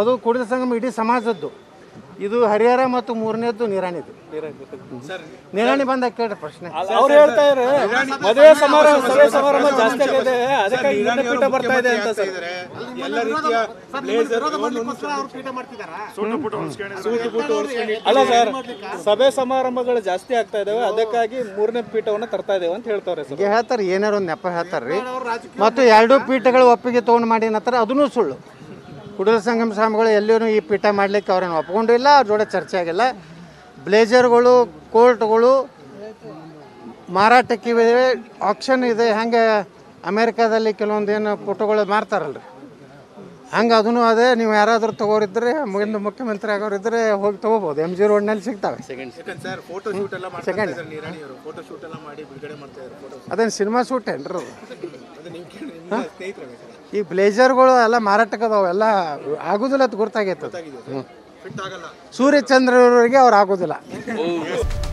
ಅದು ಕುಡಿದ ಸಂಗಮ ಇಡೀ ಸಮಾಜದ್ದು ಇದು ಹರಿಹರ ಮತ್ತು ಮೂರನೇದ್ದು ನಿರಾಣಿದು. ನಿರಾಣಿ ಬಂದ ಕೇಳ್ರಿ ಪ್ರಶ್ನೆ. ಅವ್ರು ಹೇಳ್ತಾ ಇದ್ದಾರೆ ಮದುವೆ ಸಮಾರಂಭ ಜಾಸ್ತಿ ಆಗಿದೆ ಅದಕ್ಕೆ ಪೀಠ ಬರ್ತಾ ಇದೆ ಅಂತ ಸರ್. ಎಲ್ಲ ರೀತಿಯ ಅಲ್ಲ ಸರ್, ಸಭೆ ಸಮಾರಂಭಗಳು ಜಾಸ್ತಿ ಆಗ್ತಾ ಇದಾವೆ ಅದಕ್ಕಾಗಿ ಮೂರನೇ ಪೀಠವನ್ನ ತರ್ತಾ ಇದೇವೆ ಅಂತ ಹೇಳ್ತಾವ್ರೆ ಸರ್. ಹೇಳ್ತಾರೆ ಏನಾರು ಒಂದ್ ನೆಪ ಹೇಳ್ತಾರ್ರಿ. ಮತ್ತು ಎರಡು ಪೀಠಗಳು ಒಪ್ಪಿಗೆ ತಗೊಂಡ್ ಮಾಡಿನಂತರ ಅದನ್ನು ಸುಳ್ಳು. ಕುಡಲ ಸಂಗಮ ಸ್ವಾಮಿಗಳು ಎಲ್ಲಿಯೂ ಈ ಪೀಠ ಮಾಡಲಿಕ್ಕೆ ಅವ್ರನ್ನ ಒಪ್ಕೊಂಡು ಇಲ್ಲ, ಅವ್ರ ಜೋಡ ಚರ್ಚೆ ಆಗಿಲ್ಲ. ಬ್ಲೇಜರ್ಗಳು ಕೋರ್ಟ್ಗಳು ಮಾರಾಟಕ್ಕೆ ಇವೆ, ಆಕ್ಷನ್ ಇದೆ. ಹಂಗೆ ಅಮೇರಿಕಾದಲ್ಲಿ ಕೆಲವೊಂದು ಏನು ಫೋಟೋಗಳು ಮಾರ್ತಾರಲ್ರಿ ಹಂಗೆ ಅದೂ ಅದೇ. ನೀವು ಯಾರಾದರೂ ತಗೋರಿದ್ರೆ ಮುಂದೆ ಮುಖ್ಯಮಂತ್ರಿ ಆಗೋರಿದ್ರೆ ಹೋಗಿ ತಗೋಬೋದು, ಎಮ್ ಜಿ ರೋಡ್ನಲ್ಲಿ ಸಿಗ್ತಾವೆ. ಅದೇನು ಸಿನಿಮಾ ಶೂಟ್ ಏನ್ರಿ ಅದು? ಈ ಬ್ಲೇಜರ್ಗಳು ಎಲ್ಲ ಮಾರಾಟಕ್ಕೆ ಅದಾವೆಲ್ಲ ಆಗೋದಿಲ್ಲ ಅಂತ ಗೊತ್ತಾಗೈತೆ. ಸೂರ್ಯಚಂದ್ರ ಅವರಿಗೆ ಅವ್ರು ಆಗೋದಿಲ್ಲ.